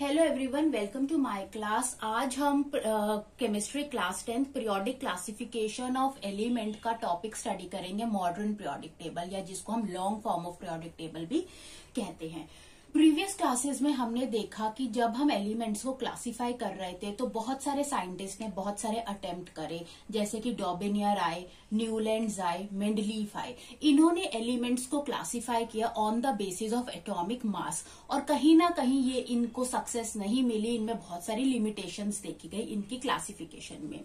Hello everyone, welcome to my class. आज हम chemistry class 10 periodic classification of element का topic study करेंगे, modern periodic table या जिसको हम long form of periodic table भी कहते हैं। प्रीवियस क्लासेस में हमने देखा कि जब हम एलिमेंट्स को क्लासिफाई कर रहे थे तो बहुत सारे साइंटिस्ट ने बहुत सारे अटेम्प्ट करे, जैसे कि डोबेनियर आए, न्यूलैंड्स आए, मेंडलीफ आए। इन्होंने एलिमेंट्स को क्लासिफाई किया on the basis of atomic mass, और कहीं ना कहीं ये इनको सक्सेस नहीं मिली। इनमें बहुत सारी लिमिटेशंस देखी गई इनकी क्लासिफिकेशन में।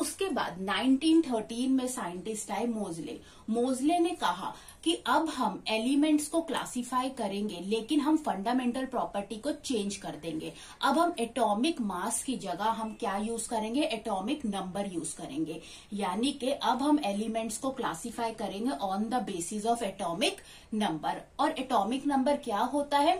उसके बाद 1913 में साइंटिस्ट आए मोजले। मोजले ने कहा कि अब हम एलिमेंट्स को क्लासिफाई करेंगे लेकिन हम फंडामेंटल प्रॉपर्टी को चेंज कर देंगे। अब हम एटॉमिक मास की जगह हम क्या यूज करेंगे, एटॉमिक नंबर यूज करेंगे। यानी कि अब हम एलिमेंट्स को क्लासिफाई करेंगे on the basis of atomic number. और एटॉमिक नंबर क्या होता है?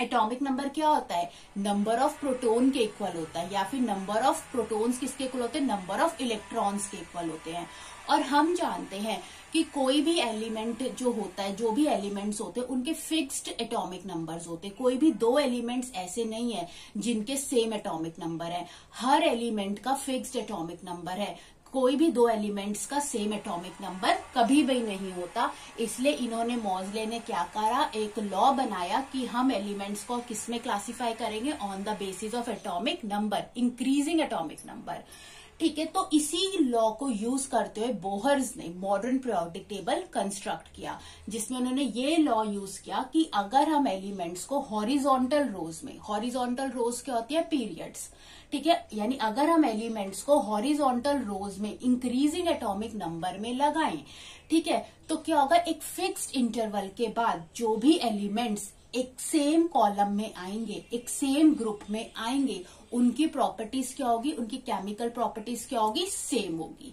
एटॉमिक नंबर क्या होता है? नंबर ऑफ प्रोटॉन के इक्वल होता है, या फिर नंबर ऑफ प्रोटॉन्स किसके इक्वल होते हैं, नंबर ऑफ इलेक्ट्रॉन्स के इक्वल होते हैं। और हम जानते हैं कि कोई भी एलिमेंट जो होता है, जो भी एलिमेंट्स होते हैं उनके फिक्स्ड एटॉमिक नंबर्स होते हैं। कोई भी दो एलिमेंट्स ऐसे नहीं है जिनके सेम एटॉमिक नंबर है। हर एलिमेंट का फिक्स्ड एटॉमिक नंबर है, कोई भी दो एलिमेंट्स का सेम एटॉमिक नंबर कभी भी नहीं होता। इसलिए इन्होंने मोजले ने क्या करा, एक लॉ बनाया कि हम एलिमेंट्स को किसमें क्लासिफाई करेंगे, on the basis of atomic number, increasing atomic number. ठीक है, तो इसी लॉ को यूज करते हुए बोहर्स ने मॉडर्न पीरियोडिक टेबल कंस्ट्रक्ट किया, जिसमें उन्होंने ये लॉ यूज किया कि अगर हम एलिमेंट्स को हॉरिजॉन्टल रोज में, हॉरिजॉन्टल रोज क्या होती है, पीरियड्स, ठीक है, यानी अगर हम एलिमेंट्स को हॉरिजॉन्टल रोज में इंक्रीजिंग एटॉमिक नंबर में लगाएं, ठीक है, तो क्या होगा, एक फिक्स्ड इंटरवल के बाद जो भी एलिमेंट्स एक सेम कॉलम में आएंगे, एक सेम ग्रुप में आएंगे, उनकी प्रॉपर्टीज क्या होगी, उनकी केमिकल प्रॉपर्टीज क्या होगी, सेम होगी।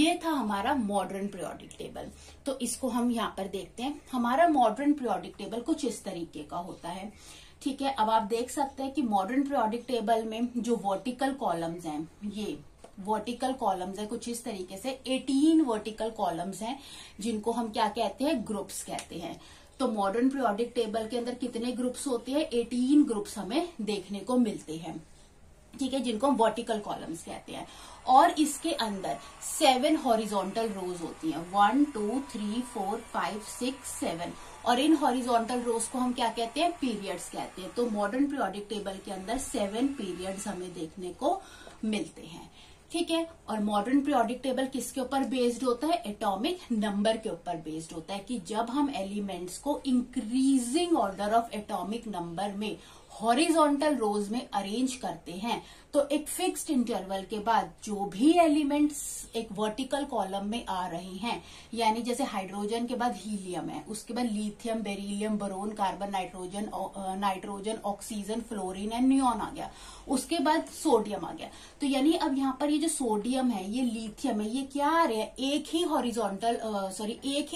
ये था हमारा मॉडर्न पीरियोडिक टेबल। तो इसको हम यहाँ पर देखते हैं। हमारा मॉडर्न पीरियोडिक टेबल कुछ इस तरीके का होता है, ठीक है। अब आप देख सकते हैं कि मॉडर्न पीरियोडिक टेबल में जो वर्टिकल कॉलम्स हैं, ये वर्टिकल कॉलम्स है कुछ इस तरीके से। 18 वर्टिकल कॉलम्स हैं जिनको हम क्या कहते हैं, ग्रुप्स कहते हैं। तो मॉडर्न पीरियोडिक टेबल के अंदर कितने ग्रुप्स होते हैं, 18 ग्रुप्स हमें देखने को मिलते हैं, ठीक है, जिनको हम वर्टिकल कॉलम्स कहते हैं। और इसके अंदर 7 हॉरिजॉन्टल रोज होती हैं, 1 2 3 4 5 6 7, और इन हॉरिजॉन्टल रोज को हम क्या कहते हैं, पीरियड्स कहते हैं। तो मॉडर्न पीरियोडिक टेबल के अंदर 7 पीरियड्स हमें देखने को मिलते हैं, ठीक है। और मॉडर्न पीरियोडिक टेबल किसके ऊपर बेस्ड होता है, एटॉमिक नंबर के ऊपर बेस्ड होता है, कि जब हम एलिमेंट्स को increasing order of atomic number में हॉरिजॉन्टल रोज में अरेंज करते हैं तो एक फिक्स्ड इंटरवल के बाद जो भी एलिमेंट्स एक वर्टिकल कॉलम में आ रहे हैं, यानी जैसे हाइड्रोजन के बाद हीलियम है, उसके बाद lithium, beryllium, boron, carbon, nitrogen, oxygen, fluorine and neon आ गया, उसके बाद सोडियम आ गया। तो यानी अब यहाँ पर ये जो सोडियम है, ये लिथियम है, ये क्या आ रहे हैं, एक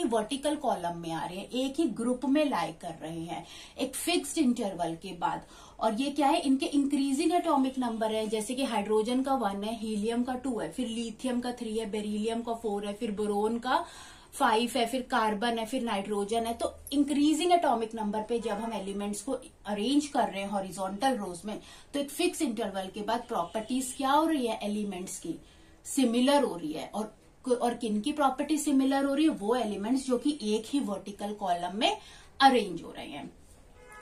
ही वर्टिकल कॉलम में आ रहे हैं, एक ही ग्रुप में लाए कर रहे हैं एक फिक्स्ड इंटरवल के बाद। और ये क्या है, इनके इंक्रीजिंग एटॉमिक नंबर है, जैसे कि हाइड्रोजन का 1 है, हीलियम का 2 है, फिर लिथियम का 3 है, बेरिलियम का 4 है, फिर बोरॉन का 5 है, फिर कार्बन है, फिर नाइट्रोजन है। तो इंक्रीजिंग एटॉमिक नंबर पे जब हम एलिमेंट्स को अरेंज कर रहे हैं हॉरिजॉन्टल रोज में तो एक फिक्स इंटरवल के बाद प्रॉपर्टीज क्या हो रही है, एलिमेंट्स की सिमिलर हो रही है। और किन की प्रॉपर्टी सिमिलर हो रही है, वो एलिमेंट्स जो कि एक ही वर्टिकल कॉलम में अरेंज हो रहे हैं।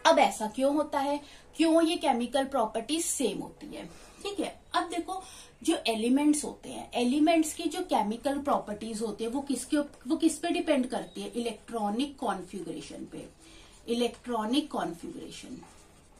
अब ऐसा क्यों होता है, क्यों ये केमिकल प्रॉपर्टी सेम होती है, ठीक है। अब देखो, जो एलिमेंट्स होते हैं, एलिमेंट्स की जो केमिकल प्रॉपर्टीज होती है वो किस पे डिपेंड करती है, इलेक्ट्रॉनिक कॉन्फ़िगरेशन पे, इलेक्ट्रॉनिक कॉन्फ़िगरेशन,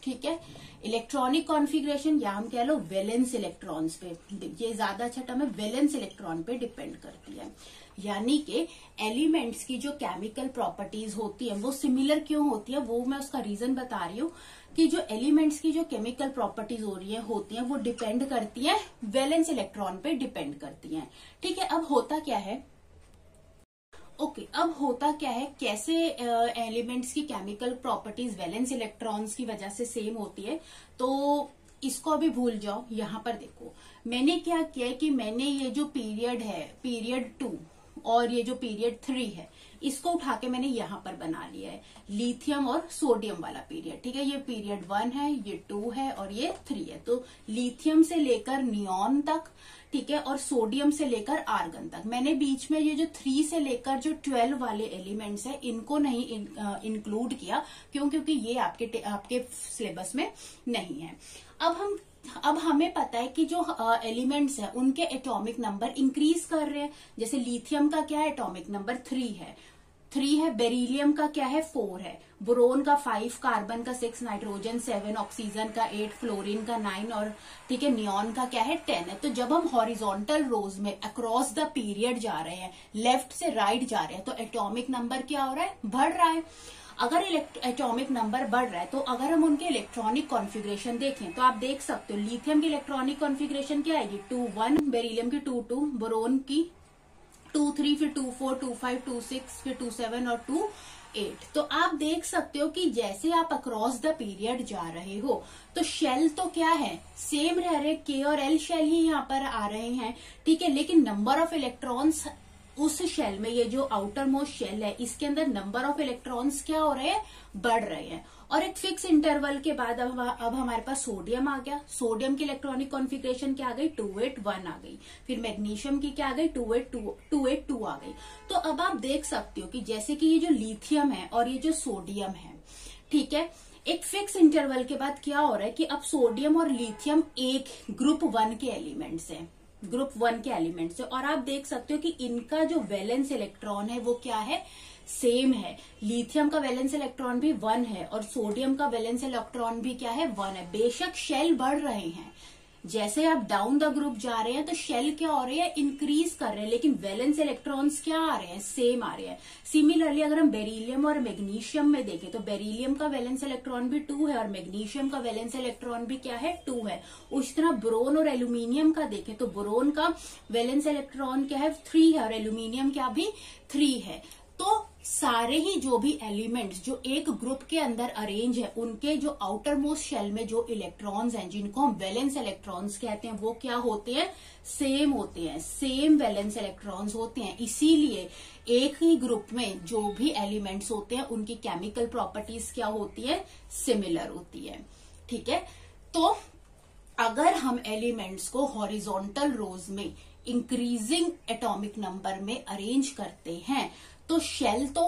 ठीक है, इलेक्ट्रॉनिक कॉन्फ़िगरेशन, या हम कह लो वैलेंस इलेक्ट्रॉन्स पे, ये ज्यादा अच्छा टर्म है, वैलेंस इलेक्ट्रॉन पे डिपेंड करती है। यानी कि एलिमेंट्स की जो केमिकल प्रॉपर्टीज होती है वो सिमिलर क्यों होती है, वो मैं उसका रीजन बता रही हूँ कि जो एलिमेंट्स की जो केमिकल प्रॉपर्टीज हो रही है होती है वो डिपेंड करती है वैलेंस इलेक्ट्रॉन पे डिपेंड करती है, ठीक है। अब होता क्या है, अब होता क्या है, कैसे एलिमेंट्स की केमिकल प्रॉपर्टीज वैलेंस इलेक्ट्रॉन्स की वजह से सेम होती है, तो इसको अभी भूल जाओ। यहाँ पर देखो मैंने क्या किया कि मैंने ये जो पीरियड है, पीरियड 2, और ये जो पीरियड 3 है इसको उठा के मैंने यहाँ पर बना लिया है लिथियम और सोडियम वाला पीरियड। ठीक है, ये पीरियड 1 है, ये 2 है और ये 3 है। तो लिथियम से लेकर नियॉन तक, ठीक है, और सोडियम से लेकर आर्गन तक। मैंने बीच में ये जो 3 से लेकर जो 12 वाले एलिमेंट्स हैं इनको नहीं इंक्लूड किया, क्यों? क्योंकि ये आपके सिलेबस में नहीं है। अब हमें पता है कि जो एलिमेंट्स हैं उनके एटॉमिक नंबर इंक्रीज कर रहे हैं। जैसे लिथियम का क्या है, एटॉमिक नंबर 3 है, बेरिलियम का क्या है 4 है, बोरोन का 5, कार्बन का 6, नाइट्रोजन 7, ऑक्सीजन का 8, फ्लोरीन का 9 और ठीक है नियॉन का क्या है 10 है। तो जब हम हॉरिजॉन्टल रोज में अक्रॉस द पीरियड जा रहे हैं, लेफ्ट से राइट जा रहे हैं, तो एटॉमिक नंबर क्या हो रहा है, बढ़ रहा है। अगर एटॉमिक नंबर बढ़ रहा है तो अगर हम उनके इलेक्ट्रॉनिक कॉन्फिग्रेशन देखें तो आप देख सकते हो लिथियम की इलेक्ट्रॉनिक कॉन्फिग्रेशन क्या है, 2-1, बेरिलियम की 2-2, बोरोन की 2-3, फिर 2-4, 2-5, 2-6, फिर 2-7 और 2-8। तो आप देख सकते हो कि जैसे आप अक्रॉस द पीरियड जा रहे हो तो शेल तो क्या है, सेम रह रहे, के और एल शेल ही यहाँ पर आ रहे हैं, ठीक है, लेकिन नंबर ऑफ इलेक्ट्रॉन्स उस शेल में, ये जो आउटर मोस्ट शेल है इसके अंदर नंबर ऑफ इलेक्ट्रॉन्स क्या हो रहे हैं, बढ़ रहे हैं। और एक फिक्स इंटरवल के बाद अब हमारे पास सोडियम आ गया। सोडियम की इलेक्ट्रॉनिक कॉन्फिग्रेशन क्या आ गई, 2-8-1 आ गई। फिर मैग्नीशियम की क्या आ गई, 2-8-2 आ गई। तो अब आप देख सकते हो कि जैसे कि ये जो लिथियम है और ये जो सोडियम है, ठीक है, एक फिक्स इंटरवल के बाद क्या हो रहा है कि अब सोडियम और लिथियम एक ग्रुप 1 के एलिमेंट्स हैं, ग्रुप 1 के एलिमेंट्स है। और आप देख सकते हो कि इनका जो वैलेंस इलेक्ट्रॉन है वो क्या है, सेम है। लिथियम का वैलेंस इलेक्ट्रॉन भी 1 है और सोडियम का वैलेंस इलेक्ट्रॉन भी क्या है, 1 है। बेशक शेल बढ़ रहे हैं, जैसे आप डाउन द ग्रुप जा रहे हैं तो शेल क्या हो रहे हैं, इंक्रीज कर रहे हैं, लेकिन वैलेंस इलेक्ट्रॉन्स क्या आ रहे हैं, सेम आ रहे हैं। सिमिलरली अगर हम बेरिलियम और मैग्नीशियम में देखें तो बेरिलियम का वैलेंस इलेक्ट्रॉन भी 2 है और मैग्नीशियम का वैलेंस इलेक्ट्रॉन भी क्या है, 2 है। उस तरह बोरोन और एल्यूमिनियम का देखें तो बोरोन का वैलेंस इलेक्ट्रॉन क्या है, 3 है और एल्यूमिनियम क्या भी 3 है। तो सारे ही जो भी एलिमेंट्स जो एक ग्रुप के अंदर अरेंज है उनके जो आउटर मोस्ट शेल में जो इलेक्ट्रॉन्स हैं जिनको हम वैलेंस इलेक्ट्रॉन्स कहते हैं वो क्या होते हैं, सेम होते हैं, सेम वैलेंस इलेक्ट्रॉन्स होते हैं। इसीलिए एक ही ग्रुप में जो भी एलिमेंट्स होते हैं उनकी केमिकल प्रॉपर्टीज क्या होती है, सिमिलर होती है। ठीक है, तो अगर हम एलिमेंट्स को हॉरिजॉन्टल रोज में इंक्रीजिंग एटॉमिक नंबर में अरेंज करते हैं तो शेल तो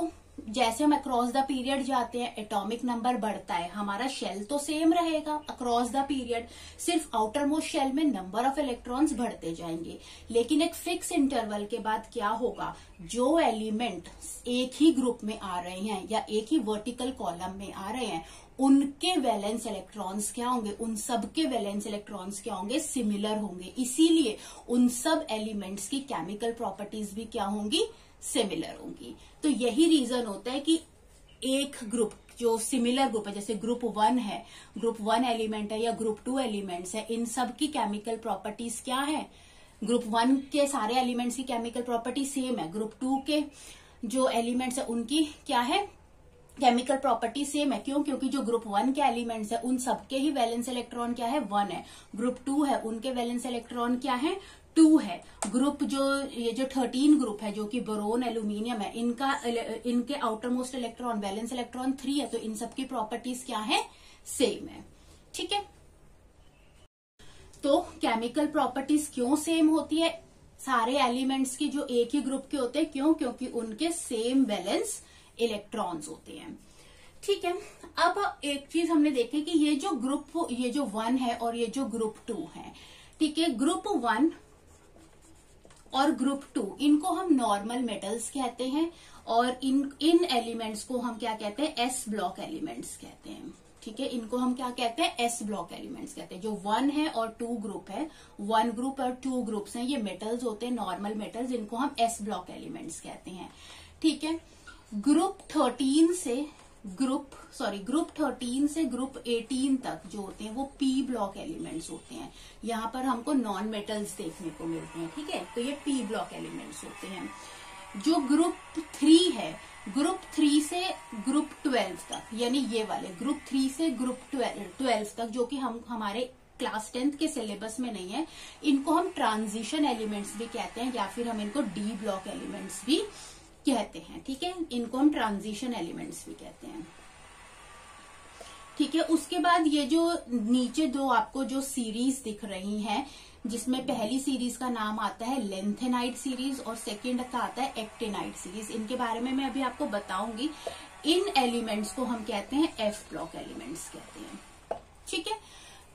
जैसे हम अक्रॉस द पीरियड जाते हैं एटॉमिक नंबर बढ़ता है, हमारा शेल तो सेम रहेगा अक्रॉस द पीरियड, सिर्फ आउटर मोस्ट शेल में नंबर ऑफ इलेक्ट्रॉन्स बढ़ते जाएंगे। लेकिन एक फिक्स इंटरवल के बाद क्या होगा, जो एलिमेंट एक ही ग्रुप में आ रहे हैं या एक ही वर्टिकल कॉलम में आ रहे हैं उनके वैलेंस इलेक्ट्रॉन्स क्या होंगे, उन सब के वैलेंस इलेक्ट्रॉन्स क्या होंगे, सिमिलर होंगे। इसीलिए उन सब एलिमेंट्स की केमिकल प्रॉपर्टीज भी क्या होंगी, सिमिलर होंगी। तो यही रीजन होता है कि एक ग्रुप जो सिमिलर ग्रुप है, जैसे ग्रुप 1 है, ग्रुप 1 एलिमेंट है या ग्रुप 2 एलिमेंट्स है, इन सब की केमिकल प्रॉपर्टीज क्या है, ग्रुप 1 के सारे एलिमेंट्स की केमिकल प्रॉपर्टी सेम है, ग्रुप 2 के जो एलिमेंट्स है उनकी क्या है, केमिकल प्रॉपर्टी सेम है। क्यों? क्योंकि जो ग्रुप 1 के एलिमेंट्स है उन सबके ही वैलेंस इलेक्ट्रॉन क्या है, 1 है। ग्रुप 2 है उनके वैलेंस इलेक्ट्रॉन क्या है, 2 है। ग्रुप जो ये जो 13 ग्रुप है जो कि बोरोन एल्यूमिनियम है इनके outer most electron valence electron 3 है। तो इन सबकी प्रॉपर्टीज क्या है, सेम है। ठीक है, तो केमिकल प्रॉपर्टीज क्यों सेम होती है सारे एलिमेंट्स की जो एक ही ग्रुप के होते हैं, क्यों? क्योंकि उनके सेम वैलेंस इलेक्ट्रॉन्स होते हैं। ठीक है, अब एक चीज हमने देखी कि ये जो 1 है और ये जो ग्रुप 2 है, ठीक है, ग्रुप 1 और ग्रुप 2 इनको हम नॉर्मल मेटल्स कहते हैं और इन एलिमेंट्स को हम क्या कहते हैं, एस ब्लॉक एलिमेंट्स कहते हैं। ठीक है, इनको हम क्या कहते हैं, एस ब्लॉक एलिमेंट्स कहते हैं। जो 1 है और 2 ग्रुप है, 1 ग्रुप और 2 ग्रुप्स हैं, ये मेटल्स होते हैं नॉर्मल मेटल्स, इनको हम एस ब्लॉक एलिमेंट्स कहते हैं। ठीक है, ग्रुप 13 से ग्रुप 18 तक जो होते हैं वो पी ब्लॉक एलिमेंट्स होते हैं। यहाँ पर हमको नॉन मेटल्स देखने को मिलते हैं। ठीक है, तो ये पी ब्लॉक एलिमेंट्स होते हैं। जो ग्रुप 3 है, ग्रुप 3 से ग्रुप 12 तक, यानी ये वाले ग्रुप 3 से ग्रुप 12 तक जो कि हम हमारे क्लास 10th के सिलेबस में नहीं है। इनको हम ट्रांजिशन एलिमेंट्स भी कहते हैं या फिर हम इनको डी ब्लॉक एलिमेंट्स भी कहते हैं। ठीक है, इनको हम ट्रांजिशन एलिमेंट्स भी कहते हैं। ठीक है, उसके बाद ये जो नीचे दो आपको जो सीरीज दिख रही हैं, जिसमें पहली सीरीज का नाम आता है लेंथेनाइड सीरीज और सेकंड का आता है एक्टिनाइड सीरीज, इनके बारे में मैं अभी आपको बताऊंगी। इन एलिमेंट्स को हम कहते हैं एफ ब्लॉक एलिमेंट्स कहते हैं। ठीक है,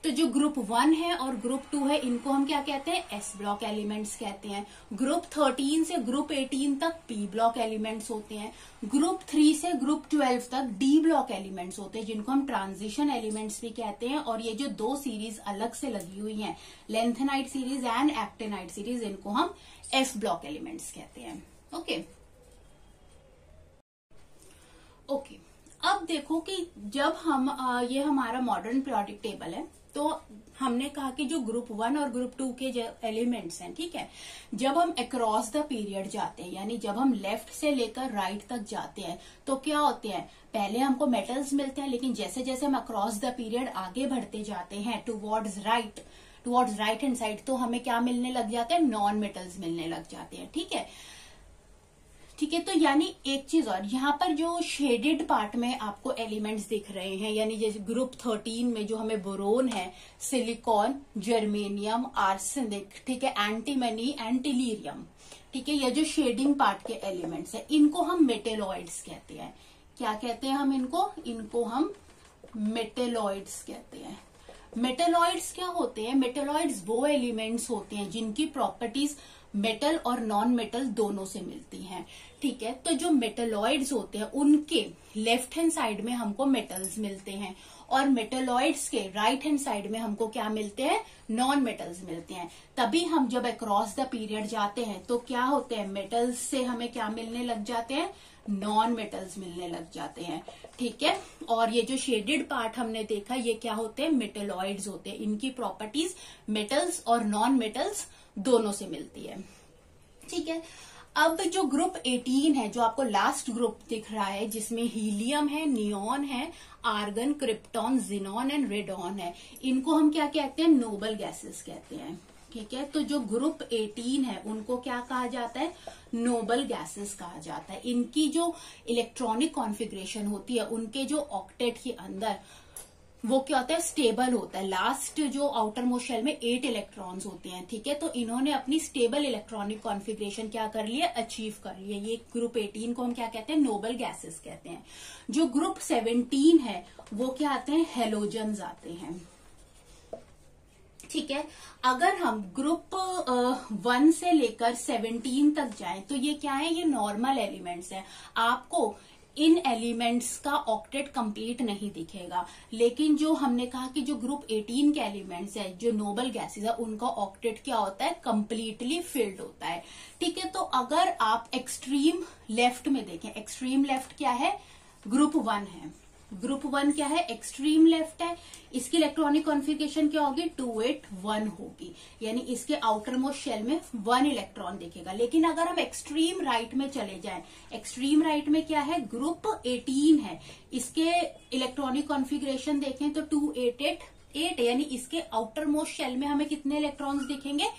तो जो ग्रुप 1 है और ग्रुप 2 है, इनको हम क्या कहते हैं, एस ब्लॉक एलिमेंट्स कहते हैं। ग्रुप 13 से ग्रुप 18 तक पी ब्लॉक एलिमेंट्स होते हैं। ग्रुप 3 से ग्रुप 12 तक डी ब्लॉक एलिमेंट्स होते हैं, जिनको हम ट्रांजिशन एलिमेंट्स भी कहते हैं। और ये जो दो सीरीज अलग से लगी हुई हैं, lanthanide series and actinide series, इनको हम एफ ब्लॉक एलिमेंट्स कहते हैं। ओके, अब देखो कि जब हम ये हमारा मॉडर्न पीरियोडिक टेबल है, तो हमने कहा कि जो ग्रुप 1 और ग्रुप 2 के एलिमेंट्स हैं, ठीक है, जब हम अक्रॉस द पीरियड जाते हैं, यानी जब हम लेफ्ट से लेकर राइट तक जाते हैं, तो क्या होते हैं, पहले हमको मेटल्स मिलते हैं, लेकिन जैसे जैसे हम अक्रॉस द पीरियड आगे बढ़ते जाते हैं टुवर्ड्स राइट हैंड साइड, तो हमें क्या मिलने लग जाते हैं, नॉन मेटल्स मिलने लग जाते हैं। ठीक है, तो यानी एक चीज और, यहाँ पर जो शेडेड पार्ट में आपको एलिमेंट्स दिख रहे हैं, यानी जैसे ग्रुप 13 में जो हमें बोरोन है, सिलिकॉन, जर्मेनियम, आर्सेनिक, ठीक है, एंटीमनी एंड टिलीरियम, ठीक है, ये जो शेडिंग पार्ट के एलिमेंट्स हैं, इनको हम मेटेलॉइड्स कहते हैं। क्या कहते हैं हम इनको, इनको हम मेटेलॉइड्स कहते हैं। मेटेलॉइड्स क्या होते हैं, मेटेलॉइड्स वो एलिमेंट्स होते हैं जिनकी प्रॉपर्टीज मेटल और नॉन मेटल दोनों से मिलती हैं। ठीक है, तो जो मेटेलॉइड्स होते हैं उनके लेफ्ट हैंड साइड में हमको मेटल्स मिलते हैं और मेटेलॉइड्स के राइट हैंड साइड में हमको क्या मिलते हैं, नॉन मेटल्स मिलते हैं। तभी हम जब अक्रॉस द पीरियड जाते हैं तो क्या होते हैं, मेटल्स से हमें क्या मिलने लग जाते हैं, नॉन मेटल्स मिलने लग जाते हैं। ठीक है, और ये जो शेडेड पार्ट हमने देखा, ये क्या होते हैं, मेटेलॉइड्स होते हैं, इनकी प्रॉपर्टीज मेटल्स और नॉन मेटल्स दोनों से मिलती है। ठीक है, अब जो ग्रुप 18 है, जो आपको लास्ट ग्रुप दिख रहा है, जिसमें हीलियम है, नियॉन है, argon, krypton, xenon and radon है, इनको हम क्या कहते हैं, नोबल गैसेस कहते हैं। ठीक है, तो जो ग्रुप 18 है उनको क्या कहा जाता है, नोबल गैसेस कहा जाता है। इनकी जो इलेक्ट्रॉनिक कॉन्फिगरेशन होती है, उनके जो ऑक्टेट के अंदर, वो क्या होता है, स्टेबल होता है। लास्ट जो आउटर मोस्ट शेल में 8 इलेक्ट्रॉन्स होते हैं। ठीक है, तो इन्होंने अपनी स्टेबल इलेक्ट्रॉनिक कॉन्फिगरेशन क्या कर लिया, अचीव कर लिया। ये ग्रुप 18 को हम क्या कहते हैं, नोबल गैसेस कहते हैं। जो ग्रुप 17 है वो क्या आते हैं, हेलोजन्स आते हैं। ठीक है, अगर हम ग्रुप 1 से लेकर 17 तक जाएं तो ये क्या है, ये नॉर्मल एलिमेंट्स हैं। आपको इन एलिमेंट्स का ऑक्टेट कंप्लीट नहीं दिखेगा, लेकिन जो हमने कहा कि जो ग्रुप 18 के एलिमेंट्स है, जो नोबल गैसेस है, उनका ऑक्टेट क्या होता है, कंप्लीटली फिल्ड होता है। ठीक है, तो अगर आप एक्सट्रीम लेफ्ट में देखें, एक्सट्रीम लेफ्ट क्या है, ग्रुप 1 है। ग्रुप 1 क्या है, एक्सट्रीम लेफ्ट है। इसकी इलेक्ट्रॉनिक कॉन्फिगरेशन क्या होगी, 281 होगी, यानी इसके आउटर मोस्ट शेल में 1 इलेक्ट्रॉन दिखेगा। लेकिन अगर हम एक्सट्रीम राइट में चले जाएं, एक्सट्रीम राइट में क्या है, ग्रुप 18 है, इसके इलेक्ट्रॉनिक कॉन्फिगरेशन देखें तो 2888 यानी इसके आउटर मोस्ट शेल में हमें कितने इलेक्ट्रॉन्स दिखेंगे,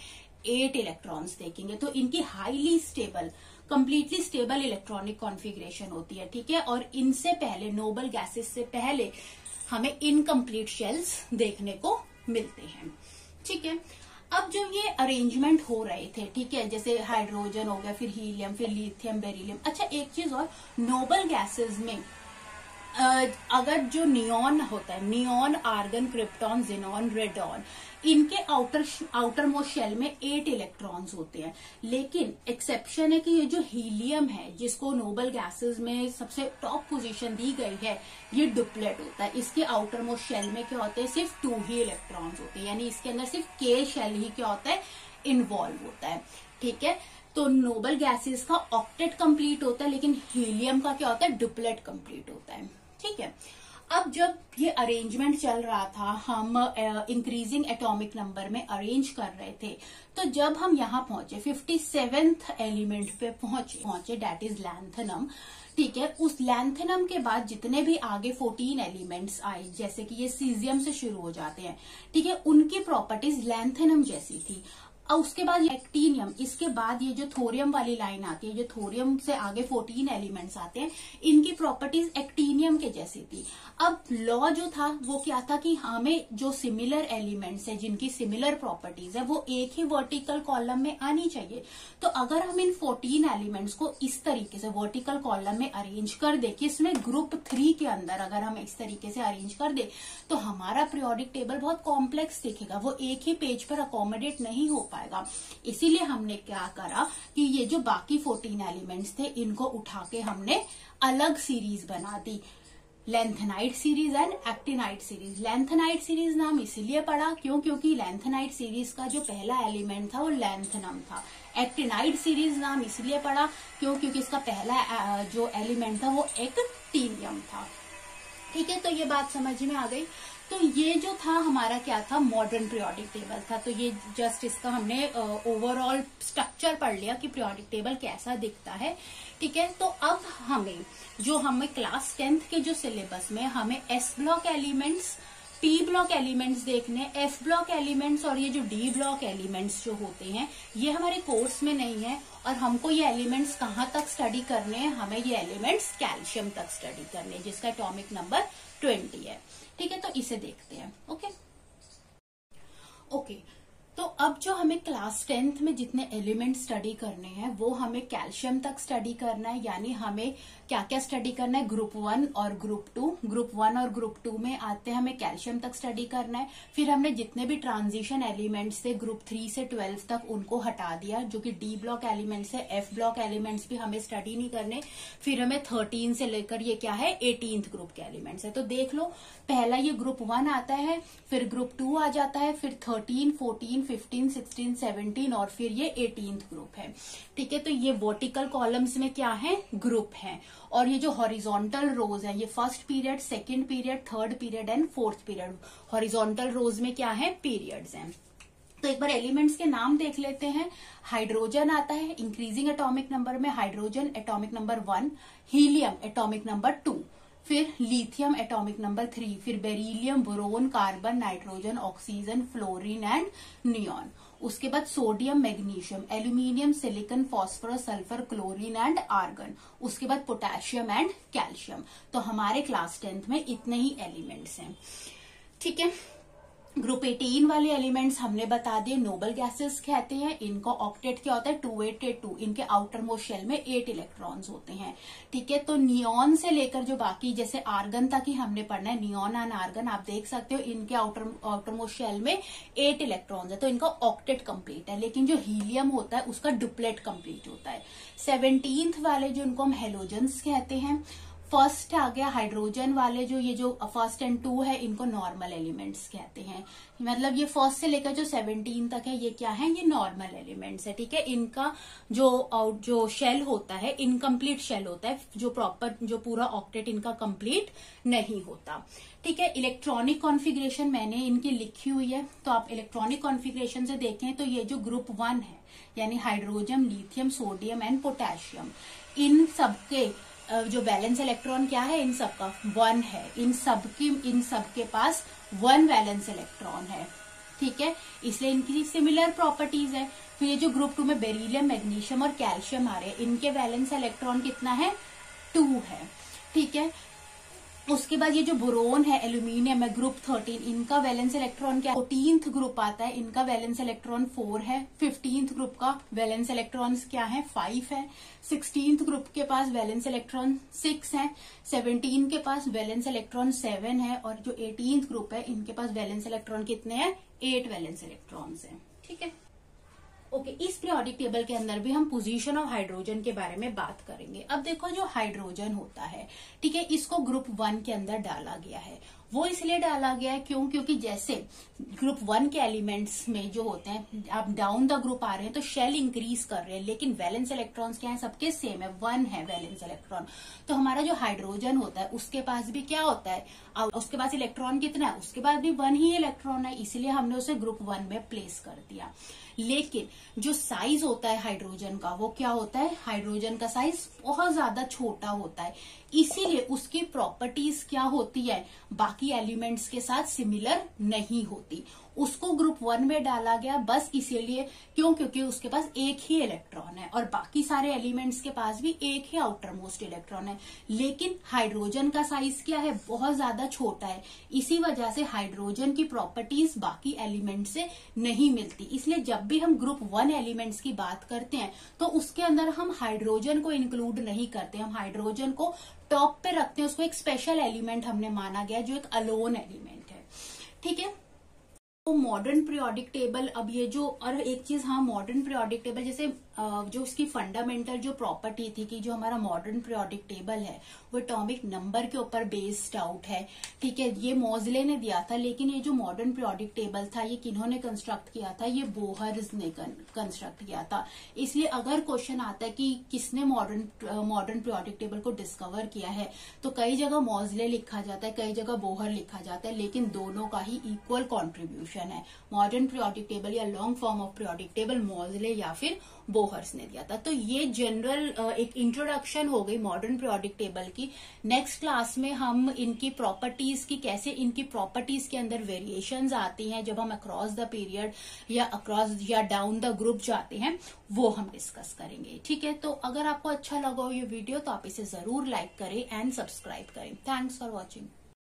8 इलेक्ट्रॉन्स देखेंगे। तो इनकी highly stable, completely stable electronic configuration होती है। ठीक है, और इनसे पहले, नोबल गैसेस से पहले, हमें इनकम्प्लीट शेल्स देखने को मिलते हैं। ठीक है, अब जो ये अरेंजमेंट हो रहे थे, ठीक है, जैसे हाइड्रोजन हो गया, फिर हीलियम, फिर लिथियम, बेरिलियम। अच्छा, एक चीज और, नोबल गैसेस में अगर जो नियॉन होता है, neon, argon, krypton, xenon, radon, इनके आउटर मोस्ट शेल में 8 इलेक्ट्रॉन्स होते हैं। लेकिन एक्सेप्शन है कि ये जो हीलियम है, जिसको नोबल गैसेस में सबसे टॉप पोजीशन दी गई है, ये डुप्लेट होता है। इसके आउटर मोस्ट शेल में क्या होते हैं, सिर्फ 2 ही इलेक्ट्रॉन्स होते हैं, यानी इसके अंदर सिर्फ के शेल ही क्या होता है, इन्वॉल्व होता है। ठीक है, तो नोबल गैसेस का ऑक्टेट कंप्लीट होता है, लेकिन हीलियम का क्या होता है, डुप्लेट कंप्लीट होता है। ठीक है, अब जब ये अरेंजमेंट चल रहा था, हम इंक्रीजिंग एटॉमिक नंबर में अरेंज कर रहे थे, तो जब हम यहाँ पहुंचे 57th एलिमेंट पे पहुंचे डेट इज लैंथनम, ठीक है। उस लैंथनम के बाद जितने भी आगे 14 एलिमेंट्स आए, जैसे कि ये सीजियम से शुरू हो जाते हैं, ठीक है, उनकी प्रॉपर्टीज लैंथनम जैसी थी। और उसके बाद एक्टिनियम, इसके बाद ये जो थोरियम वाली लाइन आती है, जो थोरियम से आगे 14 एलिमेंट्स आते हैं, इनकी प्रॉपर्टीज एक्टिनियम के जैसी थी। अब लॉ जो था वो क्या था कि हमें जो सिमिलर एलिमेंट्स है, जिनकी सिमिलर प्रॉपर्टीज है, वो एक ही वर्टिकल कॉलम में आनी चाहिए। तो अगर हम इन 14 एलिमेंट्स को इस तरीके से वर्टिकल कॉलम में अरेंज कर दे, कि इसमें ग्रुप 3 के अंदर अगर हम इस तरीके से अरेंज कर दे, तो हमारा पीरियोडिक टेबल बहुत कॉम्प्लेक्स दिखेगा, वो एक ही पेज पर अकोमोडेट नहीं हो पाएगा। इसीलिए हमने क्या करा कि ये जो बाकी 14 एलिमेंट्स थे, इनको उठा के हमने अलग सीरीज बना दी, lanthanide series and actinide series. Lanthanide series नाम इसलिए पड़ा क्योंकि लैंथेनाइड सीरीज का जो पहला एलिमेंट था वो लैंथनम था। एक्टिनाइड सीरीज नाम इसलिए पड़ा क्योंकि इसका पहला जो एलिमेंट था वो एक्टिनियम था, ठीक है। तो ये बात समझ में आ गई। तो ये जो था हमारा क्या था, मॉडर्न पीरियोडिक टेबल था। तो ये जस्ट इसका हमने ओवरऑल स्ट्रक्चर पढ़ लिया कि पीरियोडिक टेबल कैसा दिखता है, ठीक है। तो अब हमें क्लास 10th के जो सिलेबस में हमें S block elements, P block elements देखने, एफ ब्लॉक एलिमेंट्स और ये जो डी ब्लॉक एलिमेंट्स जो होते हैं, ये हमारे कोर्स में नहीं है। और हमको ये एलिमेंट्स कहाँ तक स्टडी करने हैं, हमें ये एलिमेंट्स कैल्शियम तक स्टडी करने हैं, जिसका एटॉमिक नंबर 20 है, ठीक है। तो इसे देखते हैं। ओके, तो अब जो हमें क्लास 10th में जितने एलिमेंट स्टडी करने हैं, वो हमें कैल्शियम तक स्टडी करना है। यानी हमें क्या क्या स्टडी करना है, ग्रुप 1 और ग्रुप 2 में आते हैं, हमें कैल्शियम तक स्टडी करना है। फिर हमने जितने भी ट्रांजिशन एलिमेंट्स थे ग्रुप 3 से 12 तक, उनको हटा दिया, जो कि डी ब्लॉक एलिमेंट्स है। एफ ब्लॉक एलिमेंट्स भी हमें स्टडी नहीं करने। फिर हमें 13 से लेकर ये क्या है 18th ग्रुप के एलिमेंट्स है। तो देख लो, पहला ये ग्रुप 1 आता है, फिर ग्रुप 2 आ जाता है, फिर 13, 14, 15, 16, 17 और फिर ये 18th ग्रुप है, ठीक है। तो ये वर्टिकल कॉलम्स में क्या है, ग्रुप है। और ये जो हॉरिजॉन्टल रोज है, ये first period, second period, third period and fourth period, horizontal rows में क्या है, पीरियड्स हैं। तो एक बार एलिमेंट्स के नाम देख लेते हैं। हाइड्रोजन आता है इंक्रीजिंग एटॉमिक नंबर में, hydrogen atomic number 1, helium atomic number 2, फिर लिथियम एटॉमिक नंबर 3, फिर beryllium, boron, carbon, nitrogen, oxygen, fluorine and neon. उसके बाद sodium, magnesium, aluminium, silicon, phosphorus, sulphur, chlorine and argon. उसके बाद पोटेशियम एंड कैल्शियम। तो हमारे class 10th में इतने ही एलिमेंट्स हैं, ठीक है। ग्रुप 18 वाले एलिमेंट्स हमने बता दिए, नोबल गैसेस कहते हैं इनको। ऑक्टेट क्या होता है, 2 8 8 2, इनके आउटर मोस्ट शेल में 8 इलेक्ट्रॉन्स होते हैं, ठीक है। तो नियॉन से लेकर जो बाकी जैसे आर्गन तक ही हमने पढ़ना है, नियॉन एंड आर्गन आप देख सकते हो, इनके आउटर मोस्ट शेल में 8 इलेक्ट्रॉन्स है, तो इनका ऑक्टेट कंप्लीट है। लेकिन जो हीलियम होता है उसका डुप्लेट कंप्लीट होता है। 17th वाले जो इनको हम हेलोजेंस कहते हैं। फर्स्ट आ गया हाइड्रोजन वाले, जो ये जो 1 और 2 है, इनको नॉर्मल एलिमेंट्स कहते हैं। मतलब ये 1st से लेकर जो 17 तक है, ये क्या है, ये नॉर्मल एलिमेंट्स है, ठीक है। इनका जो शेल होता है, इनकम्प्लीट शेल होता है, जो पूरा ऑक्टेट इनका कंप्लीट नहीं होता, ठीक है। इलेक्ट्रॉनिक कॉन्फिग्रेशन मैंने इनकी लिखी हुई है, तो आप इलेक्ट्रॉनिक कॉन्फिग्रेशन से देखें तो ये जो ग्रुप 1 है, यानी hydrogen, lithium, sodium and potassium, इन सबके जो वैलेंस इलेक्ट्रॉन क्या है, इन सबका 1 है, इन सबके पास 1 वैलेंस इलेक्ट्रॉन है, ठीक है। इसलिए इनकी सिमिलर प्रॉपर्टीज है। फिर ये जो ग्रुप 2 में बेरिलियम, मैग्नीशियम और कैल्शियम आ रहे हैं, इनके वैलेंस इलेक्ट्रॉन कितना है, 2 है, ठीक है। उसके बाद ये जो बोरोन है, एल्यूमिनियम है, ग्रुप 13, इनका वैलेंस इलेक्ट्रॉन क्या है, 14th ग्रुप आता है, इनका वैलेंस इलेक्ट्रॉन 4 है। 15th ग्रुप का वैलेंस इलेक्ट्रॉन क्या है, 5 है। 16th ग्रुप के पास वैलेंस इलेक्ट्रॉन 6 है। 17 के पास वैलेंस इलेक्ट्रॉन 7 है। और जो 18th ग्रुप है, इनके पास वैलेंस इलेक्ट्रॉन कितने हैं, 8 वैलेंस इलेक्ट्रॉन है, ठीक है। ओके, इस पीरियोडिक टेबल के अंदर भी हम पोजीशन ऑफ हाइड्रोजन के बारे में बात करेंगे। अब देखो, जो हाइड्रोजन होता है, ठीक है, इसको ग्रुप 1 के अंदर डाला गया है। वो इसलिए डाला गया है क्यों, क्योंकि जैसे ग्रुप वन के एलिमेंट्स में जो होते हैं आप डाउन द ग्रुप आ रहे हैं तो शेल इंक्रीज कर रहे हैं, लेकिन वैलेंस इलेक्ट्रॉन्स क्या है, सबके सेम है, वन है वैलेंस इलेक्ट्रॉन। तो हमारा जो हाइड्रोजन होता है उसके पास भी क्या होता है, उसके पास इलेक्ट्रॉन कितना है, उसके पास भी वन ही इलेक्ट्रॉन है, इसलिए हमने उसे ग्रुप वन में प्लेस कर दिया। लेकिन जो साइज होता है हाइड्रोजन का वो क्या होता है, हाइड्रोजन का साइज बहुत ज्यादा छोटा होता है, इसीलिए उसकी प्रॉपर्टीज क्या होती है बाकी एलिमेंट्स के साथ सिमिलर नहीं होती। उसको ग्रुप वन में डाला गया बस इसीलिए क्यों, क्योंकि उसके पास एक ही इलेक्ट्रॉन है और बाकी सारे एलिमेंट्स के पास भी एक ही आउटर मोस्ट इलेक्ट्रॉन है, लेकिन हाइड्रोजन का साइज क्या है, बहुत ज्यादा छोटा है, इसी वजह से हाइड्रोजन की प्रॉपर्टीज बाकी एलिमेंट से नहीं मिलती। इसलिए जब भी हम ग्रुप वन एलिमेंट्स की बात करते हैं तो उसके अंदर हम हाइड्रोजन को इंक्लूड नहीं करते, हम हाइड्रोजन को टॉप पे रखते हैं, उसको एक स्पेशल एलिमेंट हमने माना गया जो एक अलोन एलिमेंट है। ठीक है, तो मॉडर्न पीरियोडिक टेबल, अब ये जो और एक चीज, हाँ मॉडर्न पीरियोडिक टेबल जैसे जो उसकी फंडामेंटल जो प्रॉपर्टी थी कि जो हमारा मॉडर्न पीरियोडिक टेबल है वो एटॉमिक नंबर के ऊपर बेस्ड आउट है। ठीक है, ये मोजले ने दिया था, लेकिन ये जो मॉडर्न पीरियोडिक टेबल था ये किन्होंने कंस्ट्रक्ट किया था, ये बोहर्स ने कंस्ट्रक्ट किया था। इसलिए अगर क्वेश्चन आता है कि किसने मॉडर्न पीरियोडिक टेबल को डिस्कवर किया है तो कई जगह मोजले लिखा जाता है, कई जगह बोहर लिखा जाता है, लेकिन दोनों का ही इक्वल कॉन्ट्रीब्यूशन है। मॉडर्न पीरियोडिक टेबल या long form of periodic table Moseley या फिर बोहर्स ने दिया था। तो ये जनरल एक इंट्रोडक्शन हो गई मॉडर्न पीरियोडिक टेबल की। नेक्स्ट क्लास में हम इनकी प्रॉपर्टीज की, कैसे इनकी प्रॉपर्टीज के अंदर वेरिएशंस आती हैं जब हम अक्रॉस द पीरियड या अक्रॉस या डाउन द ग्रुप जाते हैं, वो हम डिस्कस करेंगे। ठीक है, तो अगर आपको अच्छा लगा हो ये वीडियो तो आप इसे जरूर लाइक करें एंड सब्सक्राइब करें। Thanks for watching.